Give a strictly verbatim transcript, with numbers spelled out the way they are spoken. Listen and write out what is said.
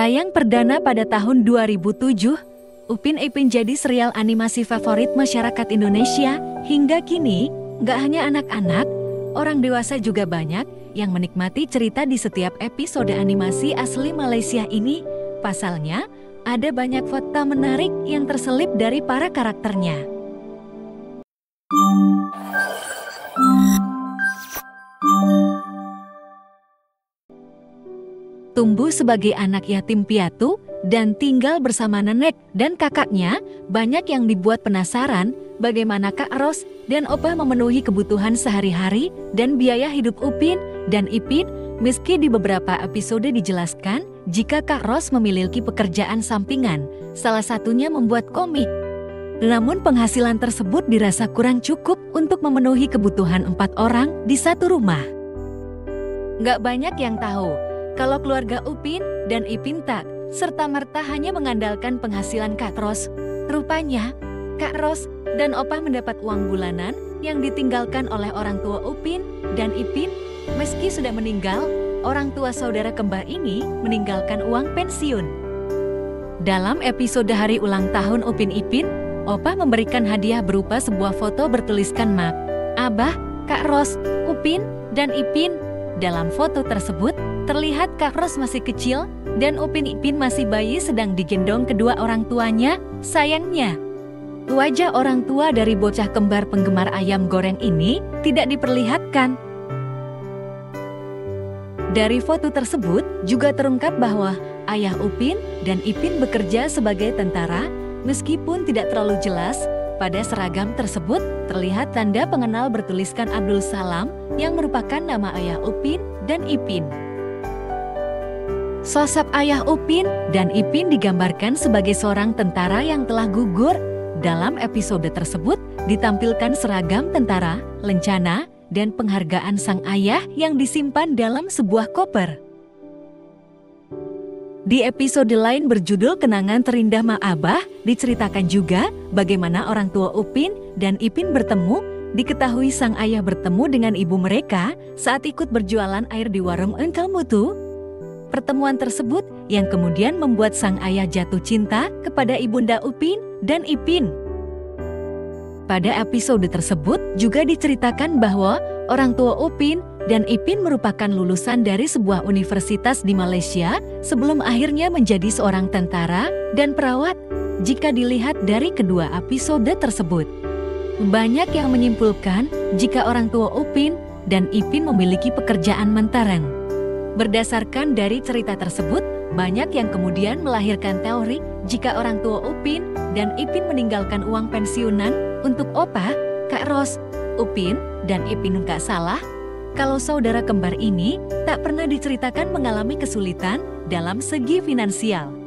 Tayang perdana pada tahun dua ribu tujuh, Upin Ipin jadi serial animasi favorit masyarakat Indonesia. Hingga kini, gak hanya anak-anak, orang dewasa juga banyak yang menikmati cerita di setiap episode animasi asli Malaysia ini. Pasalnya, ada banyak fakta menarik yang terselip dari para karakternya. Tumbuh sebagai anak yatim piatu dan tinggal bersama nenek dan kakaknya, banyak yang dibuat penasaran bagaimana Kak Ros dan Opah memenuhi kebutuhan sehari-hari dan biaya hidup Upin dan Ipin. Meski di beberapa episode dijelaskan jika Kak Ros memiliki pekerjaan sampingan, salah satunya membuat komik. Namun penghasilan tersebut dirasa kurang cukup untuk memenuhi kebutuhan empat orang di satu rumah. Gak banyak yang tahu kalau keluarga Upin dan Ipin tak serta-merta hanya mengandalkan penghasilan Kak Ros. Rupanya, Kak Ros dan Opah mendapat uang bulanan yang ditinggalkan oleh orang tua Upin dan Ipin. Meski sudah meninggal, orang tua saudara kembar ini meninggalkan uang pensiun. Dalam episode hari ulang tahun Upin Ipin, Opah memberikan hadiah berupa sebuah foto bertuliskan Ma'abah, Kak Ros, Upin, dan Ipin. Dalam foto tersebut, terlihat Kak Ros masih kecil dan Upin Ipin masih bayi sedang digendong kedua orang tuanya. Sayangnya, wajah orang tua dari bocah kembar penggemar ayam goreng ini tidak diperlihatkan. Dari foto tersebut juga terungkap bahwa ayah Upin dan Ipin bekerja sebagai tentara. Meskipun tidak terlalu jelas, pada seragam tersebut terlihat tanda pengenal bertuliskan Abdul Salam yang merupakan nama ayah Upin dan Ipin. Sosok ayah Upin dan Ipin digambarkan sebagai seorang tentara yang telah gugur. Dalam episode tersebut ditampilkan seragam tentara, lencana, dan penghargaan sang ayah yang disimpan dalam sebuah koper. Di episode lain berjudul Kenangan Terindah Ma'abah, diceritakan juga bagaimana orang tua Upin dan Ipin bertemu. Diketahui sang ayah bertemu dengan ibu mereka saat ikut berjualan air di warung Engkel Mutu. Pertemuan tersebut yang kemudian membuat sang ayah jatuh cinta kepada ibunda Upin dan Ipin. Pada episode tersebut juga diceritakan bahwa orang tua Upin dan Ipin merupakan lulusan dari sebuah universitas di Malaysia sebelum akhirnya menjadi seorang tentara dan perawat. Jika dilihat dari kedua episode tersebut, banyak yang menyimpulkan jika orang tua Upin dan Ipin memiliki pekerjaan mentereng. Berdasarkan dari cerita tersebut, banyak yang kemudian melahirkan teori jika orang tua Upin dan Ipin meninggalkan uang pensiunan untuk Opah, Kak Ros, Upin, dan Ipin. Nggak salah kalau saudara kembar ini tak pernah diceritakan mengalami kesulitan dalam segi finansial.